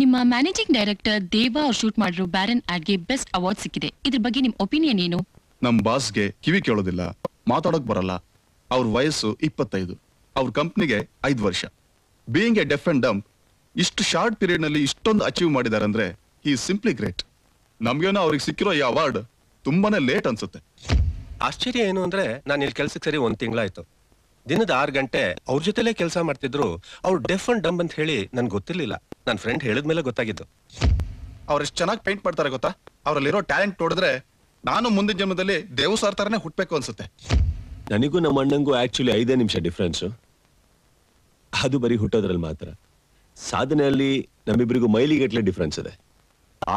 ನಿಮ್ಮ managing director ದೇವಾ ಅವರು ಶೂಟ್ ಮಾಡಿರೋ ಬ್ಯಾರನ್ ಆಡ್ ಗೆ ಬೆಸ್ಟ್ ಅವಾರ್ಡ್ ಸಿಕ್ಕಿದೆ. ಇದರ ಬಗ್ಗೆ ನಿಮ್ಮ ಒಪಿನಿಯನ್ ಏನು? ನಮ್ಮ ಬಾಸ್ ಗೆ ಕಿವಿ ಕೇಳೋದಿಲ್ಲ, ಮಾತಾಡೋಕೆ ಬರಲ್ಲ. ಅವರ ವಯಸ್ಸು 25, ಅವರ ಕಂಪನಿಗೆ 5 ವರ್ಷ. Being a deaf and dumb ಇಷ್ಟು ಶಾರ್ಟ್ ಪೀರಿಯಡ್ ನಲ್ಲಿ ಇಷ್ಟೊಂದು ಅಚೀವ್ ಮಾಡಿದ್ದಾರೆ ಅಂದ್ರೆ ಹಿ ಇಸ್ ಸಿಂಪ್ಲಿ ಗ್ರೇಟ್. ನಮಗೇನ ಅವರಿಗೆ ಸಿಕ್ಕಿರೋ ಈ ಅವಾರ್ಡ್ ತುಂಬಾನೇ ಲೇಟ್ ಅನ್ಸುತ್ತೆ. ಆಶ್ಚರ್ಯ ಏನು ಅಂದ್ರೆ ನಾನು ಇಲ್ಲಿ ಕೆಲಸಕ್ಕೆ ಸರಿ 1 ತಿಂಗಳಾಯ್ತು. ದಿನದ 6 ಗಂಟೆ ಅವ್ರ ಜೊತೆಲೇ ಕೆಲಸ ಮಾಡ್ತಿದ್ರು. ಅವ್ರು ಡೆಫ್ ಅಂಡ್ ಡಂಪ್ ಅಂತ ಹೇಳಿ ನನಗೆ ಗೊತ್ತಿರಲಿಲ್ಲ, ನನ್ನ ಫ್ರೆಂಡ್ ಹೇಳಿದ್ಮೇಲೆ ಗೊತ್ತಾಗಿತ್ತು. ಅವ್ರು ಎಷ್ಟು ಚೆನ್ನಾಗಿ ಪೇಂಟ್ ಮಾಡ್ತಾರೆ ಗೊತ್ತಾ? ಅವರಲ್ಲಿರೋ ಟ್ಯಾಲೆಂಟ್ ನೋಡಿದ್ರೆ ನಾನು ಮುಂದಿನ ಜನ್ಮದಲ್ಲಿ ದೇವಸಾರ್ ತರನೇ ಹುಟ್ಟಬೇಕು ಅನ್ಸುತ್ತೆ. ನನಗೂ ನಮ್ಮ ಅಣ್ಣಂಗೂ ಆಕ್ಚುಲಿ 5 ನಿಮಿಷ ಡಿಫ್ರೆನ್ಸ್. ಅದು ಬರೀ ಹುಟ್ಟೋದ್ರಲ್ಲಿ ಮಾತ್ರ, ಸಾಧನೆಯಲ್ಲಿ ನಮ್ಮಿಬ್ಬರಿಗೂ ಮೈಲಿಗಟ್ಟಲೆ ಡಿಫ್ರೆನ್ಸ್ ಇದೆ.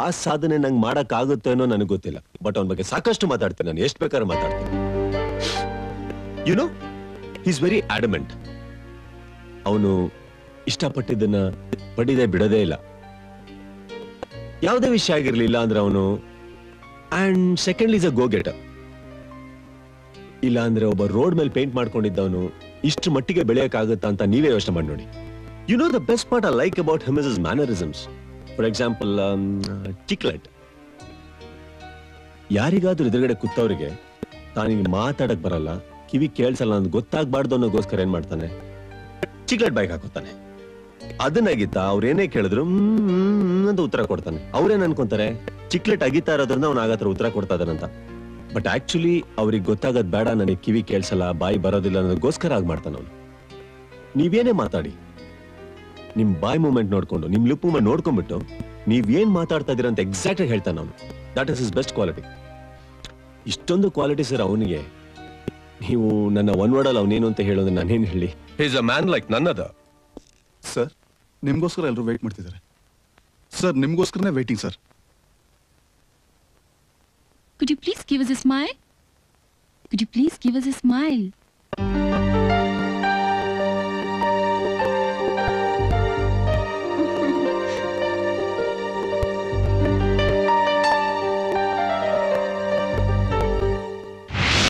ಆ ಸಾಧನೆ ನಂಗೆ ಮಾಡೋಕ್ಕಾಗುತ್ತೆ ಅನ್ನೋ ನನಗೆ ಗೊತ್ತಿಲ್ಲ, ಬಟ್ ಅವನ ಬಗ್ಗೆ ಸಾಕಷ್ಟು ಮಾತಾಡ್ತೀನಿ ನಾನು, ಎಷ್ಟು ಬೇಕಾದ್ರೂ ಮಾತಾಡ್ತೀನಿ. You know, he is very adamant. ಅವನು ಇಷ್ಟಪಟ್ಟಿದ್ದನ್ನ ಪಡೆದೇ ಬಿಡೋದೇ ಇಲ್ಲ, ಯಾವುದೇ ವಿಷಯ ಆಗಿರಲಿಲ್ಲ ಅಂದ್ರೆ ಅವನು. And secondly is a go getter. ಇಲ್ಲ ಅಂದ್ರೆ ಒಬ್ಬ ರೋಡ್ ಮೇಲೆ ಪೇಂಟ್ ಮಾಡ್ಕೊಂಡಿದ್ದವನು ಇಷ್ಟು ಮಟ್ಟಿಗೆ ಬೆಳೆಯೋಕ್ಕಾಗುತ್ತಾ ಅಂತ ನೀವೇ ಯೋಚನೆ ಮಾಡಿ ನೋಡಿ. You know the best part I like about him is his mannerisms. For example ಟಿಕ್ಲೆಟ್. ಯಾರಿಗಾದ್ರೂ ಎದುರುಗಡೆ ಕೂತವ್ರಿಗೆ ತಾನಿಗೆ ಮಾತಾಡಕ್ ಬರಲ್ಲ, ಕಿವಿ ಕೇಳಿಸಲ್ಲ ಅಂತ ಗೊತ್ತಾಗಬಾರ್ದು ಅನ್ನೋಗೋಸ್ಕರ ಏನ್ ಮಾಡ್ತಾನೆ, ಚಿಕ್ಲೆಟ್ ಬೈಕ್ ಹಾಕೋತಾನೆ. ಅದನ್ನ ಅಗಿತಾ ಅವ್ರೇನೇ ಕೇಳಿದ್ರು ಅಂತ ಉತ್ತರ ಕೊಡ್ತಾನೆ. ಅವ್ರೇನ್ ಅನ್ಕೊಂತಾರೆ, ಚಿಕ್ಲೆಟ್ ಅಗಿತಾ ಇರೋದ್ರಿಂದ ಅವ್ನ ಆಗತ್ರ ಉತ್ತರ ಕೊಡ್ತಾ ಇದ್ದಾನಂತ. ಬಟ್ ಆಕ್ಚುಲಿ ಅವ್ರಿಗೆ ಗೊತ್ತಾಗೋದ್ ಬೇಡ, ನನಗೆ ಕಿವಿ ಕೇಳಿಸಲ್ಲ, ಬಾಯಿ ಬರೋದಿಲ್ಲ ಅನ್ನೋದಕ್ಕೋಸ್ಕರ ಆಗಿ ಮಾಡ್ತಾನೆ ಅವನು. ನೀವೇನೇ ಮಾತಾಡಿ, ನಿಮ್ ಬಾಯ್ ಮೂವ್ಮೆಂಟ್ ನೋಡ್ಕೊಂಡು, ನಿಮ್ ಲಿಪ್ ಮೂವ್ಮೆಂಟ್ ನೋಡ್ಕೊಂಡ್ಬಿಟ್ಟು ನೀವೇನ್ ಮಾತಾಡ್ತಾ ಇದೀರ ಅಂತ ಎಕ್ಸಾಕ್ಟ್ ಆಗಿ ಹೇಳ್ತಾನೆ ಅವನು. That is his best quality. ಇಷ್ಟೊಂದು ಕ್ವಾಲಿಟಿ ಸರ್ ಅವನಿಗೆ. ನೀವು ನನ್ನ ಒನ್ ವರ್ಡ್ ಅಲ್ಲಿ ಅವನೇನು ಅಂತ ಹೇಳೋದನ್ನ ನಾನೇನು ಹೇಳಿ? He is a man like ನನ್ನದ ಸರ್. ನಿಮಗೋಸ್ಕರ ಎಲ್ಲರೂ ವೇಟ್ ಮಾಡ್ತಿದ್ದಾರೆ ಸರ್, ನಿಮಗೋಸ್ಕರನೇ waiting sir. Could you please give us a smile? Could you please give us a smile?